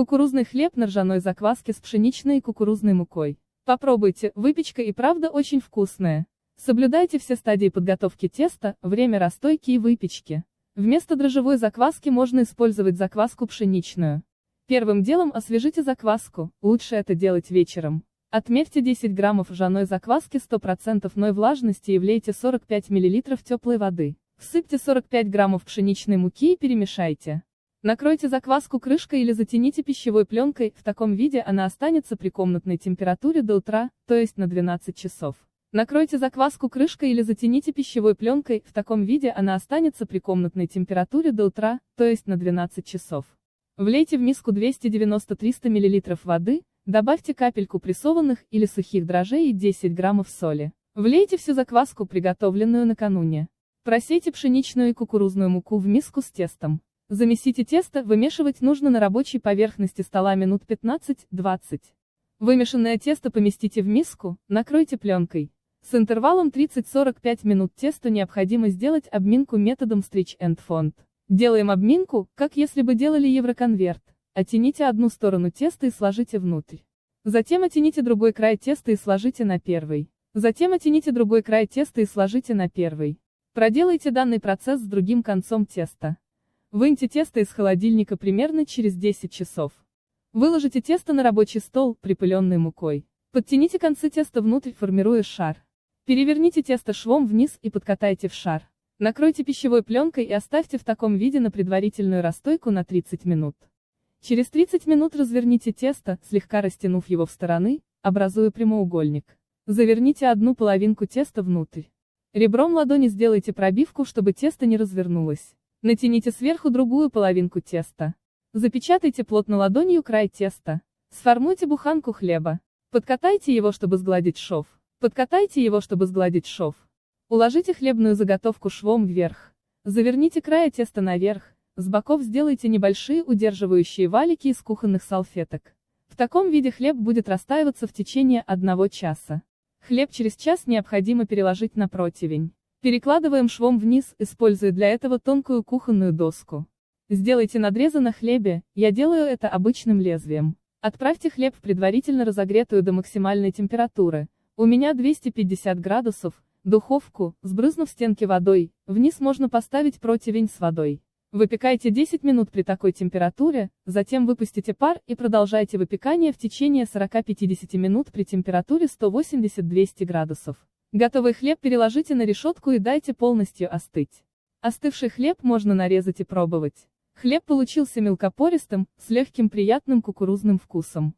Кукурузный хлеб на ржаной закваске с пшеничной и кукурузной мукой. Попробуйте, выпечка и правда очень вкусная. Соблюдайте все стадии подготовки теста, время расстойки и выпечки. Вместо дрожжевой закваски можно использовать закваску пшеничную. Первым делом освежите закваску, лучше это делать вечером. Отмерьте 10 граммов ржаной закваски 100% влажности и влейте 45 мл теплой воды. Всыпьте 45 граммов пшеничной муки и перемешайте. Накройте закваску крышкой или затяните пищевой пленкой, в таком виде она останется при комнатной температуре до утра, то есть на 12 часов. Накройте закваску крышкой или затяните пищевой пленкой, в таком виде она останется при комнатной температуре до утра, то есть на 12 часов. Влейте в миску 290-300 мл воды, добавьте капельку прессованных или сухих дрожжей и 10 граммов соли. Влейте всю закваску, приготовленную накануне. Просейте пшеничную и кукурузную муку в миску с тестом. Замесите тесто, вымешивать нужно на рабочей поверхности стола минут 15-20. Вымешанное тесто поместите в миску, накройте пленкой. С интервалом 30-45 минут тесту необходимо сделать обминку методом Stretch and Fold. Делаем обминку, как если бы делали евроконверт. Оттяните одну сторону теста и сложите внутрь. Затем оттяните другой край теста и сложите на первый. Затем оттяните другой край теста и сложите на первый. Проделайте данный процесс с другим концом теста. Выньте тесто из холодильника примерно через 10 часов. Выложите тесто на рабочий стол, припыленный мукой. Подтяните концы теста внутрь, формируя шар. Переверните тесто швом вниз и подкатайте в шар. Накройте пищевой пленкой и оставьте в таком виде на предварительную расстойку на 30 минут. Через 30 минут разверните тесто, слегка растянув его в стороны, образуя прямоугольник. Заверните одну половинку теста внутрь. Ребром ладони сделайте пробивку, чтобы тесто не развернулось. Натяните сверху другую половинку теста. Запечатайте плотно ладонью край теста. Сформуйте буханку хлеба. Подкатайте его, чтобы сгладить шов. Подкатайте его, чтобы сгладить шов. Уложите хлебную заготовку швом вверх. Заверните края теста наверх, с боков сделайте небольшие удерживающие валики из кухонных салфеток. В таком виде хлеб будет растаиваться в течение 1 часа. Хлеб через час необходимо переложить на противень. Перекладываем швом вниз, используя для этого тонкую кухонную доску. Сделайте надрезы на хлебе, я делаю это обычным лезвием. Отправьте хлеб в предварительно разогретую до максимальной температуры, у меня 250 градусов, духовку, сбрызнув стенки водой, вниз можно поставить противень с водой. Выпекайте 10 минут при такой температуре, затем выпустите пар и продолжайте выпекание в течение 40-50 минут при температуре 180-200 градусов. Готовый хлеб переложите на решетку и дайте полностью остыть. Остывший хлеб можно нарезать и пробовать. Хлеб получился мелкопористым, с легким приятным кукурузным вкусом.